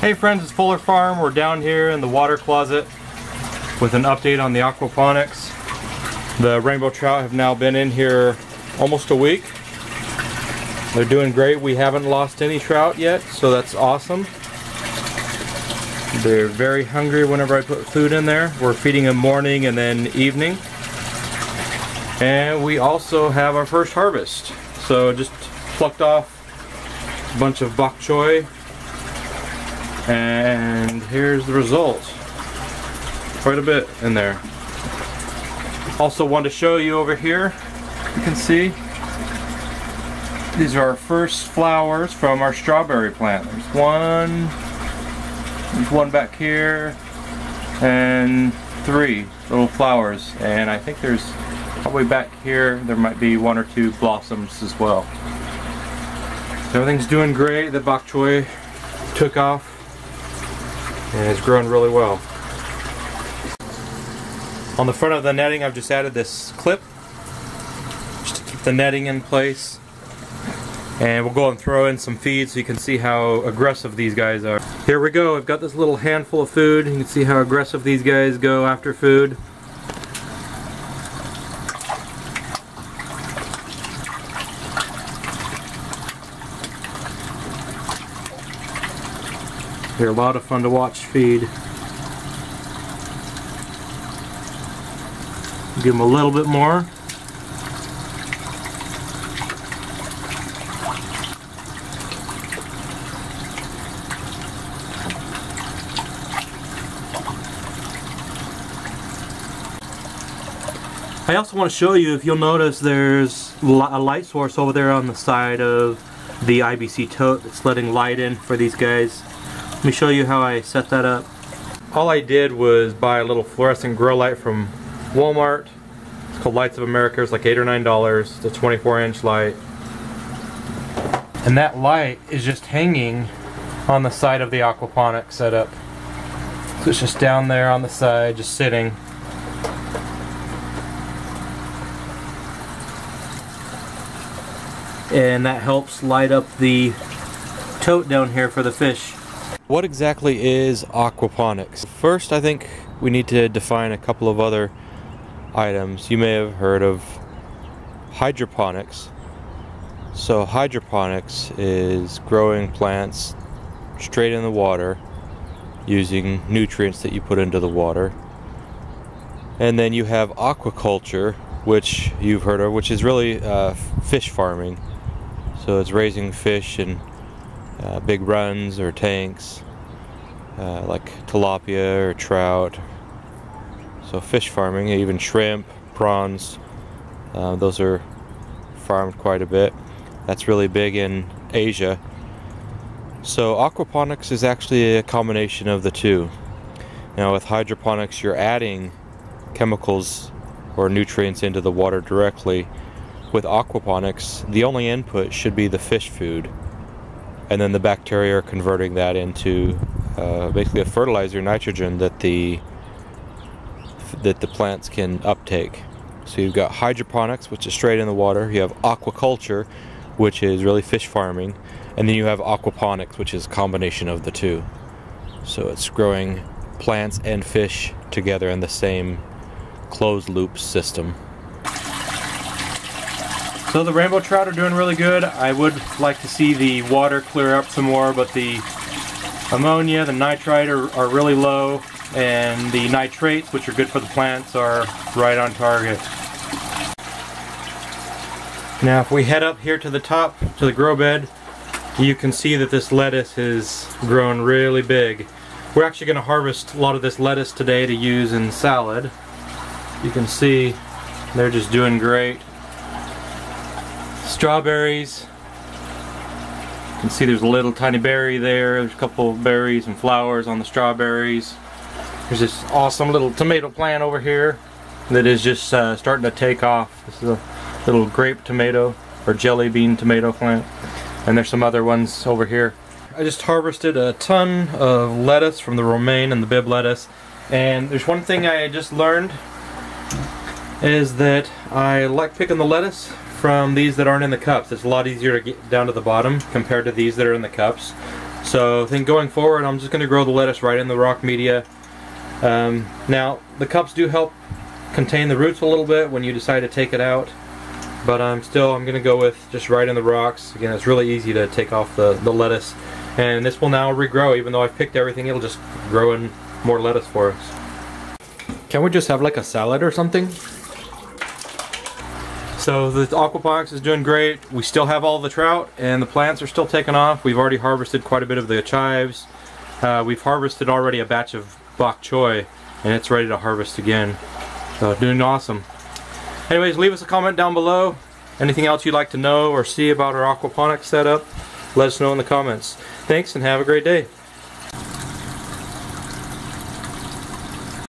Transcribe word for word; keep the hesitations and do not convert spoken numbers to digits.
Hey friends, it's Fuller Farm. We're down here in the water closet with an update on the aquaponics. The rainbow trout have now been in here almost a week. They're doing great. We haven't lost any trout yet, so that's awesome. They're very hungry whenever I put food in there. We're feeding them morning and then evening. And we also have our first harvest. So just plucked off a bunch of bok choy. And here's the result. Quite a bit in there. Also wanted to show you over here. You can see. These are our first flowers from our strawberry plant. There's one, there's one back here, and three little flowers. And I think there's probably back here, there might be one or two blossoms as well. So everything's doing great. The bok choy took off and it's grown really well. On the front of the netting, I've just added this clip just to keep the netting in place. And we'll go and throw in some feed so you can see how aggressive these guys are. Here we go. I've got this little handful of food. You can see how aggressive these guys go after food. They're a lot of fun to watch feed. Give them a little bit more. I also want to show you, if you'll notice, there's a light source over there on the side of the I B C tote that's letting light in for these guys. Let me show you how I set that up. All I did was buy a little fluorescent grow light from Walmart. It's called Lights of America. It's like eight or nine dollars. It's a twenty-four inch light. And that light is just hanging on the side of the aquaponic setup. So it's just down there on the side, just sitting. And that helps light up the tote down here for the fish. What exactly is aquaponics? First, I think we need to define a couple of other items. You may have heard of hydroponics. So hydroponics is growing plants straight in the water using nutrients that you put into the water. And then you have aquaculture, which you've heard of, which is really uh, fish farming. So it's raising fish in uh, big runs or tanks, uh, like tilapia or trout. So fish farming, even shrimp, prawns, uh, those are farmed quite a bit. That's really big in Asia. So aquaponics is actually a combination of the two. Now with hydroponics, you're adding chemicals or nutrients into the water directly. With aquaponics, the only input should be the fish food, and then the bacteria are converting that into uh, basically a fertilizer, nitrogen, that the that the plants can uptake. So you've got hydroponics, which is straight in the water. You have aquaculture, which is really fish farming, and then you have aquaponics, which is a combination of the two. So it's growing plants and fish together in the same closed loop system. So the rainbow trout are doing really good. I would like to see the water clear up some more, but the ammonia, the nitrite are, are really low, and the nitrates, which are good for the plants, are right on target. Now if we head up here to the top, to the grow bed, you can see that this lettuce has grown really big. We're actually going to harvest a lot of this lettuce today to use in salad. You can see they're just doing great. Strawberries. You can see there's a little tiny berry there. There's a couple of berries and flowers on the strawberries. There's this awesome little tomato plant over here that is just uh, starting to take off. This is a little grape tomato or jelly bean tomato plant. And there's some other ones over here. I just harvested a ton of lettuce from the romaine and the bib lettuce. And there's one thing I just learned, is that I like picking the lettuce from these that aren't in the cups. It's a lot easier to get down to the bottom compared to these that are in the cups. So I think going forward, I'm just going to grow the lettuce right in the rock media. Um, now, the cups do help contain the roots a little bit when you decide to take it out, but I'm still, I'm going to go with just right in the rocks. Again, it's really easy to take off the, the lettuce, and this will now regrow. Even though I've picked everything, it'll just grow in more lettuce for us. Can we just have like a salad or something? So the aquaponics is doing great. We still have all the trout, and the plants are still taking off. We've already harvested quite a bit of the chives. Uh, we've harvested already a batch of bok choy, and it's ready to harvest again. So doing awesome. Anyways, leave us a comment down below. Anything else you'd like to know or see about our aquaponics setup, let us know in the comments. Thanks, and have a great day.